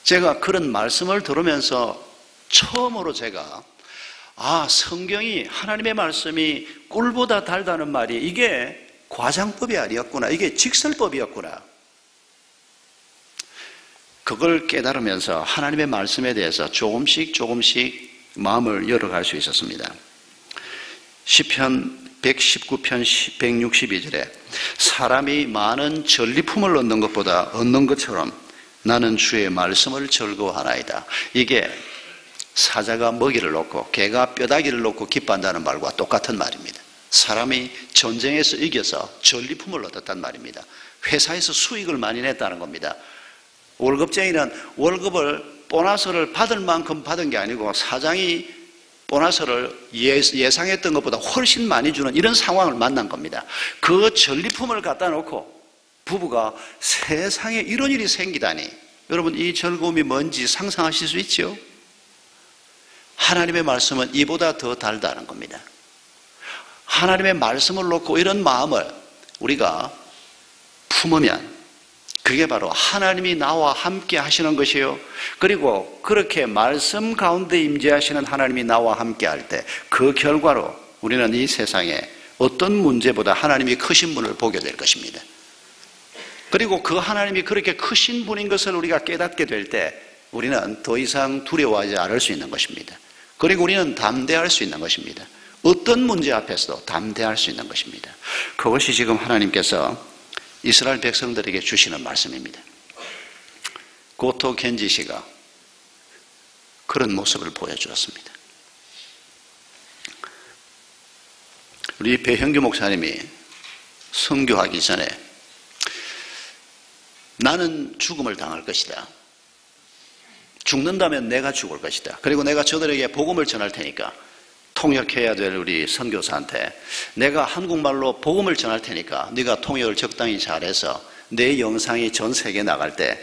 제가 그런 말씀을 들으면서 처음으로 제가 아, 성경이 하나님의 말씀이 꿀보다 달다는 말이 이게 과장법이 아니었구나. 이게 직설법이었구나. 그걸 깨달으면서 하나님의 말씀에 대해서 조금씩 조금씩 마음을 열어갈 수 있었습니다. 시편 백십구 편 백육십이 절에 사람이 많은 전리품을 얻는 것보다 얻는 것처럼 나는 주의 말씀을 즐거워하나이다. 이게 사자가 먹이를 놓고 개가 뼈다귀를 놓고 기뻐한다는 말과 똑같은 말입니다. 사람이 전쟁에서 이겨서 전리품을 얻었단 말입니다. 회사에서 수익을 많이 냈다는 겁니다. 월급쟁이는 월급을 보너스를 받을 만큼 받은 게 아니고 사장이 보너스를 예상했던 것보다 훨씬 많이 주는 이런 상황을 만난 겁니다. 그 전리품을 갖다 놓고 부부가 세상에 이런 일이 생기다니 여러분 이 즐거움이 뭔지 상상하실 수 있죠? 하나님의 말씀은 이보다 더 달다는 겁니다. 하나님의 말씀을 놓고 이런 마음을 우리가 품으면 그게 바로 하나님이 나와 함께 하시는 것이요. 그리고 그렇게 말씀 가운데 임재하시는 하나님이 나와 함께 할 때 그 결과로 우리는 이 세상에 어떤 문제보다 하나님이 크신 분을 보게 될 것입니다. 그리고 그 하나님이 그렇게 크신 분인 것을 우리가 깨닫게 될 때 우리는 더 이상 두려워하지 않을 수 있는 것입니다. 그리고 우리는 담대할 수 있는 것입니다. 어떤 문제 앞에서도 담대할 수 있는 것입니다. 그것이 지금 하나님께서 이스라엘 백성들에게 주시는 말씀입니다. 고토 겐지 씨가 그런 모습을 보여주었습니다. 우리 배형규 목사님이 선교하기 전에 나는 죽음을 당할 것이다. 죽는다면 내가 죽을 것이다. 그리고 내가 저들에게 복음을 전할 테니까 통역해야 될 우리 선교사한테 내가 한국말로 복음을 전할 테니까 네가 통역을 적당히 잘해서 내 영상이 전 세계에 나갈 때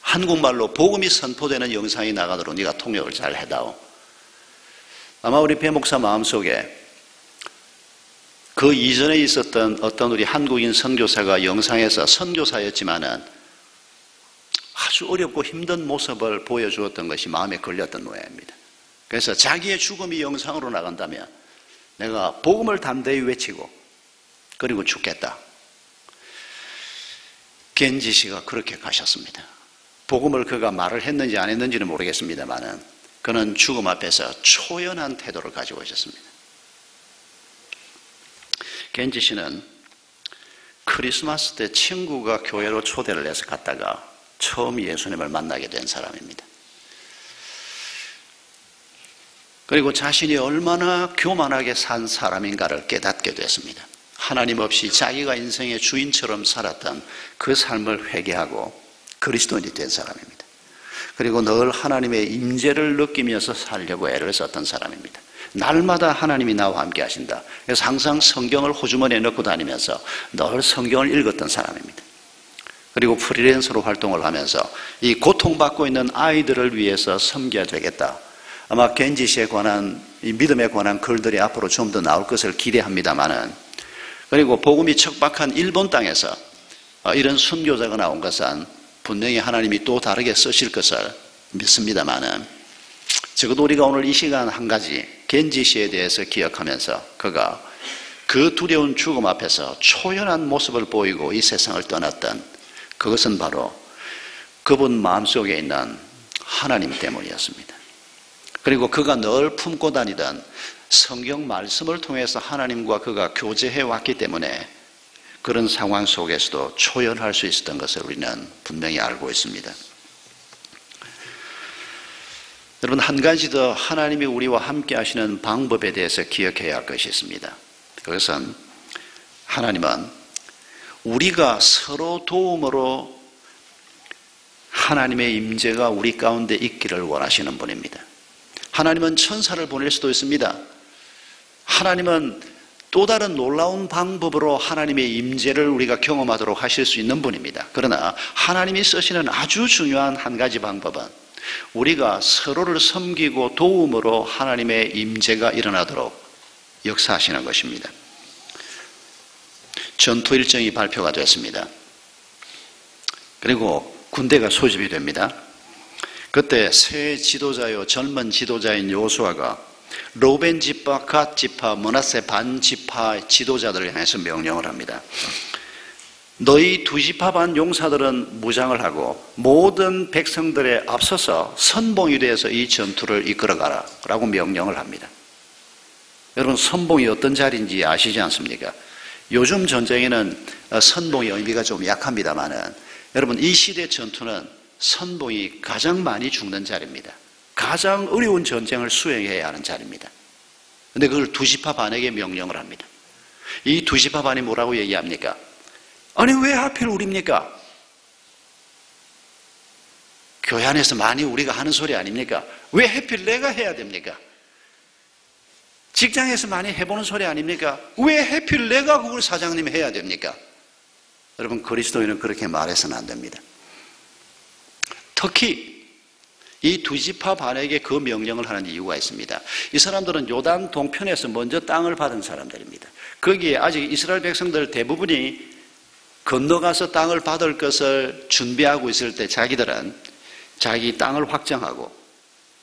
한국말로 복음이 선포되는 영상이 나가도록 네가 통역을 잘 해다오. 아마 우리 배 목사 마음속에 그 이전에 있었던 어떤 우리 한국인 선교사가 영상에서 선교사였지만은 아주 어렵고 힘든 모습을 보여주었던 것이 마음에 걸렸던 모양입니다. 그래서 자기의 죽음이 영상으로 나간다면 내가 복음을 담대히 외치고 그리고 죽겠다. 겐지 씨가 그렇게 가셨습니다. 복음을 그가 말을 했는지 안 했는지는 모르겠습니다만은 그는 죽음 앞에서 초연한 태도를 가지고 있었습니다. 겐지 씨는 크리스마스 때 친구가 교회로 초대를 해서 갔다가 처음 예수님을 만나게 된 사람입니다. 그리고 자신이 얼마나 교만하게 산 사람인가를 깨닫게 됐습니다. 하나님 없이 자기가 인생의 주인처럼 살았던 그 삶을 회개하고 그리스도인이 된 사람입니다. 그리고 늘 하나님의 임재를 느끼면서 살려고 애를 썼던 사람입니다. 날마다 하나님이 나와 함께 하신다. 그래서 항상 성경을 호주머니에 넣고 다니면서 늘 성경을 읽었던 사람입니다. 그리고 프리랜서로 활동을 하면서 이 고통받고 있는 아이들을 위해서 섬겨야 되겠다. 아마 겐지 씨에 관한 이 믿음에 관한 글들이 앞으로 좀 더 나올 것을 기대합니다만은, 그리고 복음이 척박한 일본 땅에서 이런 순교자가 나온 것은 분명히 하나님이 또 다르게 쓰실 것을 믿습니다만은, 적어도 우리가 오늘 이 시간 한 가지 겐지 씨에 대해서 기억하면서 그가 그 두려운 죽음 앞에서 초연한 모습을 보이고 이 세상을 떠났던 그것은 바로 그분 마음속에 있는 하나님 때문이었습니다. 그리고 그가 늘 품고 다니던 성경 말씀을 통해서 하나님과 그가 교제해 왔기 때문에 그런 상황 속에서도 초연할 수 있었던 것을 우리는 분명히 알고 있습니다. 여러분, 한 가지 더 하나님이 우리와 함께 하시는 방법에 대해서 기억해야 할 것이 있습니다. 그것은 하나님은 우리가 서로 도움으로 하나님의 임재가 우리 가운데 있기를 원하시는 분입니다. 하나님은 천사를 보낼 수도 있습니다. 하나님은 또 다른 놀라운 방법으로 하나님의 임재를 우리가 경험하도록 하실 수 있는 분입니다. 그러나 하나님이 쓰시는 아주 중요한 한 가지 방법은 우리가 서로를 섬기고 도움으로 하나님의 임재가 일어나도록 역사하시는 것입니다. 전투 일정이 발표가 됐습니다. 그리고 군대가 소집이 됩니다. 그때 새 지도자요 젊은 지도자인 요수아가 로벤 지파, 갓 지파, 므낫세 반 지파 지도자들을 향해서 명령을 합니다. 너희 두 지파 반 용사들은 무장을 하고 모든 백성들에 앞서서 선봉이 돼서 이 전투를 이끌어가라 라고 명령을 합니다. 여러분, 선봉이 어떤 자리인지 아시지 않습니까? 요즘 전쟁에는 선봉의 의미가 좀 약합니다만은 여러분, 이 시대 전투는 선봉이 가장 많이 죽는 자리입니다. 가장 어려운 전쟁을 수행해야 하는 자리입니다. 그런데 그걸 두 지파 반에게 명령을 합니다. 이 두 지파 반이 뭐라고 얘기합니까? 아니, 왜 하필 우리입니까? 교회 안에서 많이 우리가 하는 소리 아닙니까? 왜 하필 내가 해야 됩니까? 직장에서 많이 해보는 소리 아닙니까? 왜 하필 내가 그걸 사장님이 해야 됩니까? 여러분, 그리스도인은 그렇게 말해서는 안 됩니다. 특히 이 두 지파 반에게 그 명령을 하는 이유가 있습니다. 이 사람들은 요단 동편에서 먼저 땅을 받은 사람들입니다. 거기에 아직 이스라엘 백성들 대부분이 건너가서 땅을 받을 것을 준비하고 있을 때 자기들은 자기 땅을 확정하고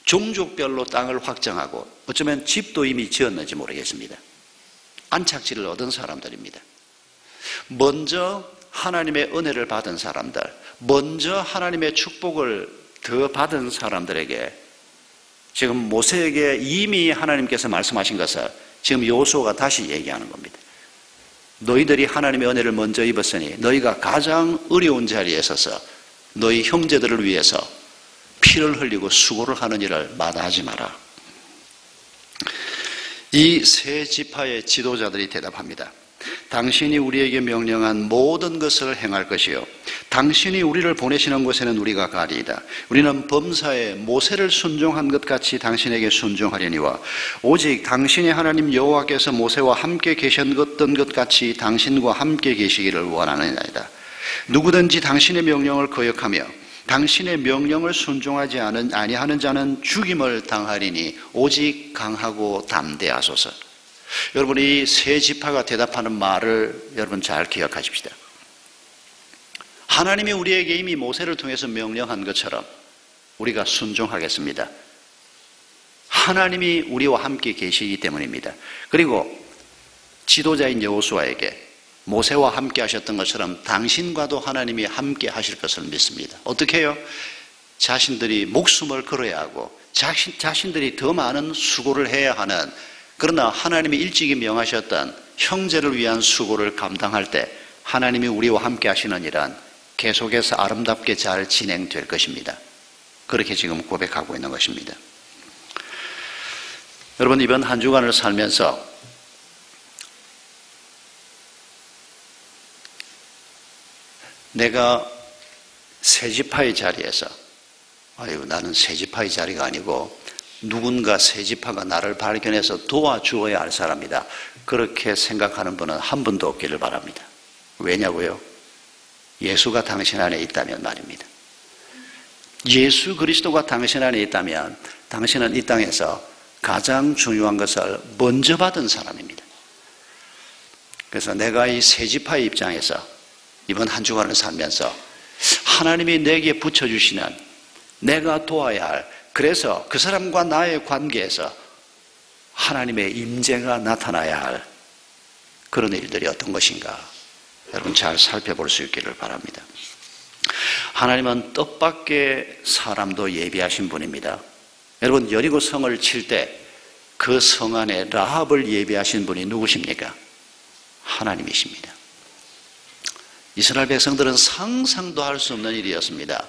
종족별로 땅을 확정하고 어쩌면 집도 이미 지었는지 모르겠습니다. 안착지를 얻은 사람들입니다. 먼저 하나님의 은혜를 받은 사람들, 먼저 하나님의 축복을 더 받은 사람들에게 지금 모세에게 이미 하나님께서 말씀하신 것을 지금 여호수아가 다시 얘기하는 겁니다. 너희들이 하나님의 은혜를 먼저 입었으니 너희가 가장 어려운 자리에 서서 너희 형제들을 위해서 피를 흘리고 수고를 하는 일을 마다하지 마라. 이 세 지파의 지도자들이 대답합니다. 당신이 우리에게 명령한 모든 것을 행할 것이요 당신이 우리를 보내시는 곳에는 우리가 가리이다. 우리는 범사에 모세를 순종한 것 같이 당신에게 순종하려니와 오직 당신의 하나님 여호와께서 모세와 함께 계셨던 것 같이 당신과 함께 계시기를 원하느니이다. 누구든지 당신의 명령을 거역하며 당신의 명령을 순종하지 아니하는 자는 죽임을 당하리니 오직 강하고 담대하소서. 여러분, 이 세 지파가 대답하는 말을 여러분 잘 기억하십시다. 하나님이 우리에게 이미 모세를 통해서 명령한 것처럼 우리가 순종하겠습니다. 하나님이 우리와 함께 계시기 때문입니다. 그리고 지도자인 여호수아에게 모세와 함께 하셨던 것처럼 당신과도 하나님이 함께 하실 것을 믿습니다. 어떻게 해요? 자신들이 목숨을 걸어야 하고 자신, 자신들이 더 많은 수고를 해야 하는, 그러나 하나님이 일찍이 명하셨던 형제를 위한 수고를 감당할 때 하나님이 우리와 함께 하시는 일은 계속해서 아름답게 잘 진행될 것입니다. 그렇게 지금 고백하고 있는 것입니다. 여러분, 이번 한 주간을 살면서 내가 세지파의 자리에서, 아이고 나는 세지파의 자리가 아니고 누군가 세지파가 나를 발견해서 도와주어야 할 사람이다, 그렇게 생각하는 분은 한 분도 없기를 바랍니다. 왜냐고요? 예수가 당신 안에 있다면 말입니다. 예수 그리스도가 당신 안에 있다면 당신은 이 땅에서 가장 중요한 것을 먼저 받은 사람입니다. 그래서 내가 이 세지파의 입장에서 이번 한 주간을 살면서 하나님이 내게 붙여주시는, 내가 도와야 할, 그래서 그 사람과 나의 관계에서 하나님의 임재가 나타나야 할 그런 일들이 어떤 것인가, 여러분 잘 살펴볼 수 있기를 바랍니다. 하나님은 뜻밖의 사람도 예비하신 분입니다. 여러분, 여리고 성을 칠 때 그 성 안에 라합을 예비하신 분이 누구십니까? 하나님이십니다. 이스라엘 백성들은 상상도 할 수 없는 일이었습니다.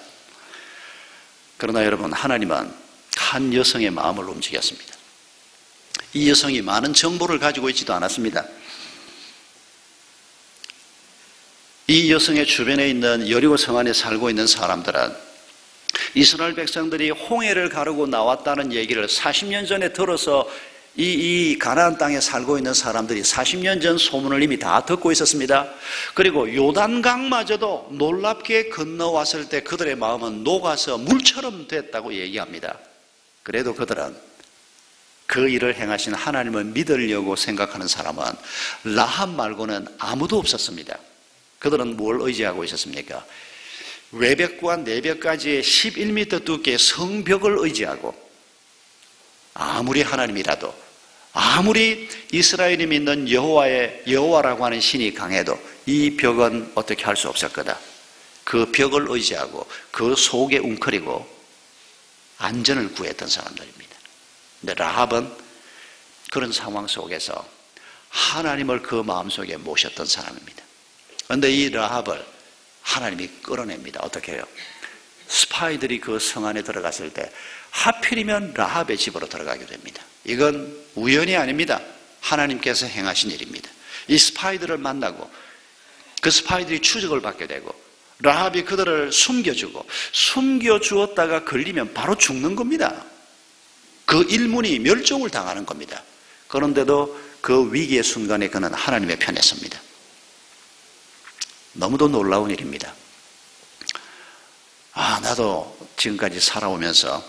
그러나 여러분, 하나님은 한 여성의 마음을 움직였습니다. 이 여성이 많은 정보를 가지고 있지도 않았습니다. 이 여성의 주변에 있는 여리고 성 안에 살고 있는 사람들은 이스라엘 백성들이 홍해를 가르고 나왔다는 얘기를 사십 년 전에 들어서 이, 이 가나안 땅에 살고 있는 사람들이 사십 년 전 소문을 이미 다 듣고 있었습니다. 그리고 요단강마저도 놀랍게 건너왔을 때 그들의 마음은 녹아서 물처럼 됐다고 얘기합니다. 그래도 그들은 그 일을 행하신 하나님을 믿으려고 생각하는 사람은 라합 말고는 아무도 없었습니다. 그들은 뭘 의지하고 있었습니까? 외벽과 내벽까지의 십일 미터 두께의 성벽을 의지하고, 아무리 하나님이라도, 아무리 이스라엘이 믿는 여호와의 여호와라고 하는 신이 강해도 이 벽은 어떻게 할 수 없을 거다. 그 벽을 의지하고 그 속에 웅크리고 안전을 구했던 사람들입니다. 근데 라합은 그런 상황 속에서 하나님을 그 마음속에 모셨던 사람입니다. 그런데 이 라합을 하나님이 끌어냅니다. 어떻게 해요? 스파이들이 그 성 안에 들어갔을 때 하필이면 라합의 집으로 들어가게 됩니다. 이건 우연이 아닙니다. 하나님께서 행하신 일입니다. 이 스파이들을 만나고 그 스파이들이 추적을 받게 되고 라합이 그들을 숨겨주고, 숨겨주었다가 걸리면 바로 죽는 겁니다. 그 일문이 멸종을 당하는 겁니다. 그런데도 그 위기의 순간에 그는 하나님의 편에 섭니다. 너무도 놀라운 일입니다. 아, 나도 지금까지 살아오면서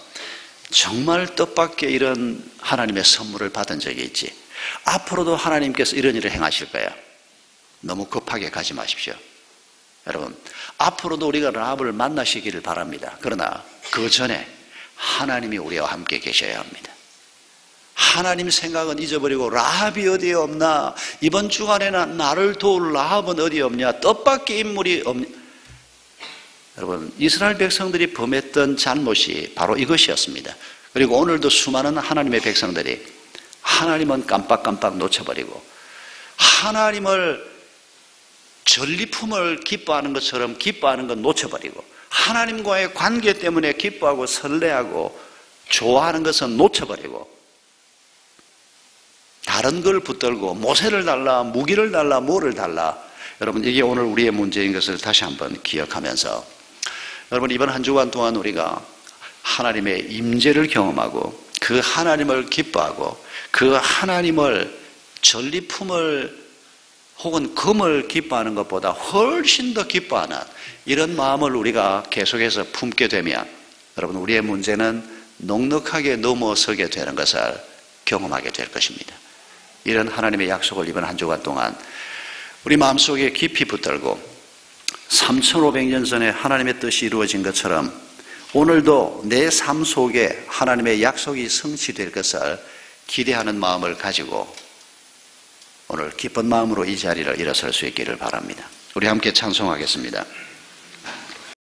정말 뜻밖의 이런 하나님의 선물을 받은 적이 있지. 앞으로도 하나님께서 이런 일을 행하실 거야. 너무 급하게 가지 마십시오. 여러분, 앞으로도 우리가 라합을 만나시기를 바랍니다. 그러나 그 전에 하나님이 우리와 함께 계셔야 합니다. 하나님 생각은 잊어버리고 라합이 어디에 없나, 이번 주간에는 나를 도울 라합은 어디에 없냐, 뜻밖의 인물이 없냐. 여러분, 이스라엘 백성들이 범했던 잘못이 바로 이것이었습니다. 그리고 오늘도 수많은 하나님의 백성들이 하나님은 깜빡깜빡 놓쳐버리고 하나님을 전리품을 기뻐하는 것처럼 기뻐하는 건 놓쳐버리고 하나님과의 관계 때문에 기뻐하고 설레하고 좋아하는 것은 놓쳐버리고 다른 걸 붙들고 모세를 달라, 무기를 달라, 뭐를 달라. 여러분, 이게 오늘 우리의 문제인 것을 다시 한번 기억하면서, 여러분, 이번 한 주간 동안 우리가 하나님의 임재를 경험하고 그 하나님을 기뻐하고 그 하나님을 전리품을 혹은 금을 기뻐하는 것보다 훨씬 더 기뻐하는 이런 마음을 우리가 계속해서 품게 되면, 여러분, 우리의 문제는 넉넉하게 넘어서게 되는 것을 경험하게 될 것입니다. 이런 하나님의 약속을 이번 한 주간 동안 우리 마음속에 깊이 붙들고 삼천오백 년 전에 하나님의 뜻이 이루어진 것처럼 오늘도 내 삶 속에 하나님의 약속이 성취될 것을 기대하는 마음을 가지고 오늘 기쁜 마음으로 이 자리를 일어설 수 있기를 바랍니다. 우리 함께 찬송하겠습니다.